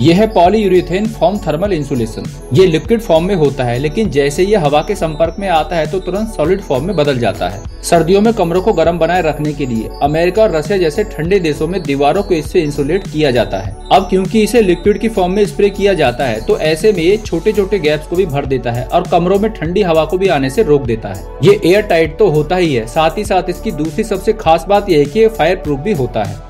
यह है polyurethane foam thermal insulation. ये लिक्विड फॉर्म में होता है, लेकिन जैसे ये हवा के संपर्क में आता है तो तुरंत सॉलिड फॉर्म में बदल जाता है। सर्दियों में कमरों को गर्म बनाए रखने के लिए अमेरिका और रसिया जैसे ठंडे देशों में दीवारों को इससे इंसुलेट किया जाता है। अब क्योंकि इसे लिक्विड की फॉर्म में स्प्रे किया जाता है तो ऐसे में ये छोटे छोटे गैप्स को भी भर देता है और कमरों में ठंडी हवा को भी आने से रोक देता है। ये एयर टाइट तो होता ही है, साथ ही साथ इसकी दूसरी सबसे खास बात यह है कि ये फायर प्रूफ भी होता है।